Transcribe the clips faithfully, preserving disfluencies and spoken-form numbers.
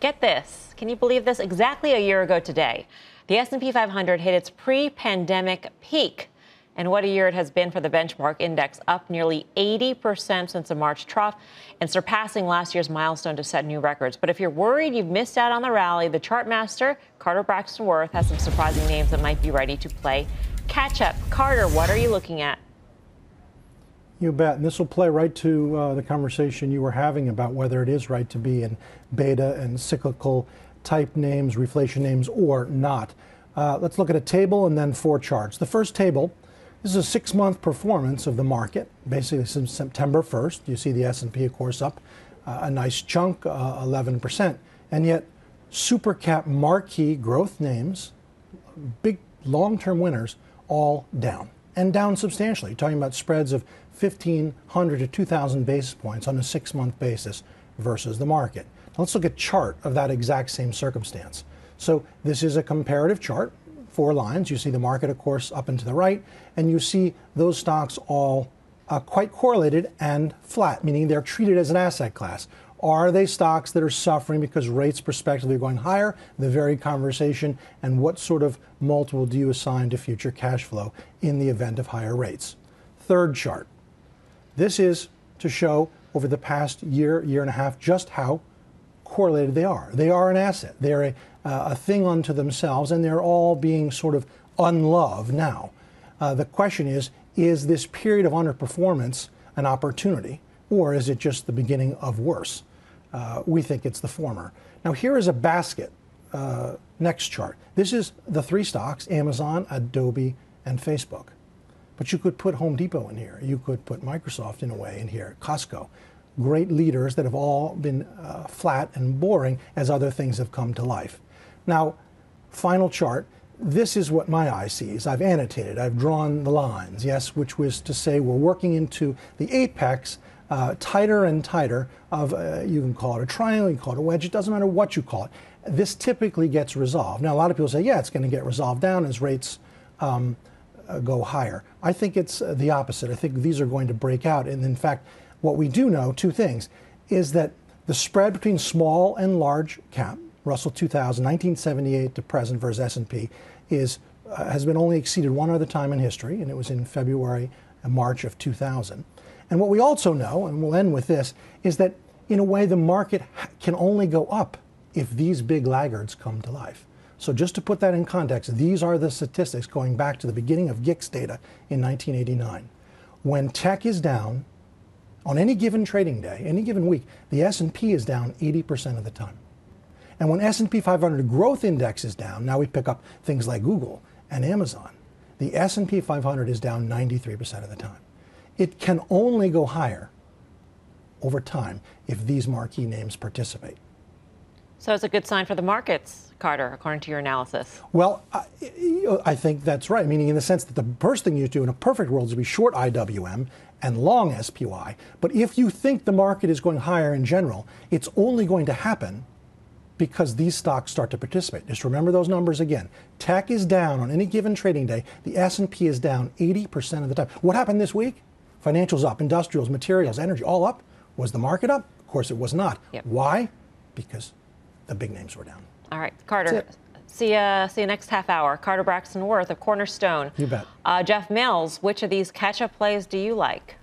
Get this. Can you believe this? Exactly a year ago today, the S and P five hundred hit its pre-pandemic peak. And what a year it has been for the benchmark index, up nearly eighty percent since the March trough and surpassing last year's milestone to set new records. But if you're worried you've missed out on the rally, the chart master, Carter Braxton Worth, has some surprising names that might be ready to play catch up. Carter, what are you looking at? You bet. And this will play right to uh, the conversation you were having about whether it is right to be in beta and cyclical type names, reflation names, or not. Uh, let's look at a table and then four charts. The first table, this is a six-month performance of the market, basically since September first. You see the S and P, of course, up uh, a nice chunk, uh, eleven percent. And yet, super cap marquee growth names, big long-term winners, all down, and down substantially. You're talking about spreads of fifteen hundred to two thousand basis points on a six-month basis versus the market. Now, let's look at a chart of that exact same circumstance. So this is a comparative chart. Four lines. You see the market, of course, up and to the right, and you see those stocks all uh, quite correlated and flat, meaning they're treated as an asset class. Are they stocks that are suffering because rates prospectively are going higher? The very conversation, and what sort of multiple do you assign to future cash flow in the event of higher rates? Third chart. This is to show over the past year, year and a half, just how correlated they are. They are an asset. They are a Uh, a thing unto themselves, and they're all being sort of unloved now. Uh, the question is, is this period of underperformance an opportunity, or is it just the beginning of worse? Uh, we think it's the former. Now, here is a basket. Uh, next chart. This is the three stocks, Amazon, Adobe, and Facebook. But you could put Home Depot in here. You could put Microsoft in a way in here, Costco. Great leaders that have all been uh, flat and boring as other things have come to life. Now, final chart. This is what my eye sees. I've annotated. I've drawn the lines, yes, which was to say we're working into the apex uh, tighter and tighter of, uh, you can call it a triangle, you can call it a wedge. It doesn't matter what you call it. This typically gets resolved. Now, a lot of people say, yeah, it's going to get resolved down as rates um, uh, go higher. I think it's uh, the opposite. I think these are going to break out. And in fact, what we do know, two things, is that the spread between small and large cap, Russell two thousand, nineteen seventy-eight to present versus S and P, is, uh, has been only exceeded one other time in history, and it was in February and March of two thousand. And what we also know, and we'll end with this, is that in a way the market can only go up if these big laggards come to life. So just to put that in context, these are the statistics going back to the beginning of GICS data in nineteen eighty-nine. When tech is down, on any given trading day, any given week, the S and P is down eighty percent of the time. And when S and P five hundred growth index is down, now we pick up things like Google and Amazon, the S and P five hundred is down ninety-three percent of the time. It can only go higher over time if these marquee names participate. So it's a good sign for the markets, Carter, according to your analysis. Well, I, I think that's right, meaning in the sense that the first thing you do in a perfect world is to be short I W M and long S P Y. But if you think the market is going higher in general, it's only going to happen because these stocks start to participate. Just remember those numbers again. Tech is down on any given trading day. The S and P is down eighty percent of the time. What happened this week? Financials up, industrials, materials, energy, all up. Was the market up? Of course it was not. Yep. Why? Because the big names were down. All right, Carter, see you, see you next half hour. Carter Braxton Worth of Cornerstone. You bet. Uh, Jeff Mills, which of these catch-up plays do you like?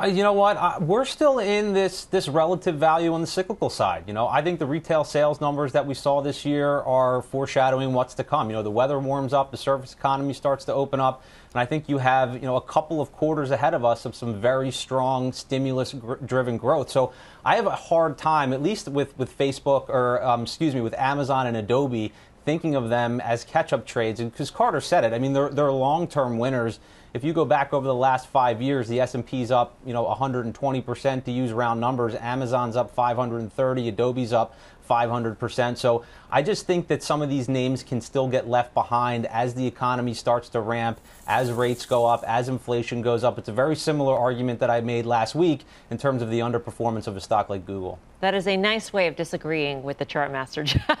You know what? I, we're still in this this relative value on the cyclical side. You know, I think the retail sales numbers that we saw this year are foreshadowing what's to come. You know, the weather warms up, the service economy starts to open up, and I think you have, you know, a couple of quarters ahead of us of some very strong stimulus-driven growth. So I have a hard time, at least with with Facebook or um, excuse me, with Amazon and Adobe, thinking of them as catch-up trades. And because Carter said it, I mean, they're they're long-term winners. If you go back over the last five years, the S and P's up, you know, one hundred twenty percent to use round numbers. Amazon's up five hundred thirty, Adobe's up five hundred percent. So I just think that some of these names can still get left behind as the economy starts to ramp, as rates go up, as inflation goes up. It's a very similar argument that I made last week in terms of the underperformance of a stock like Google. That is a nice way of disagreeing with the chart master, Jeff.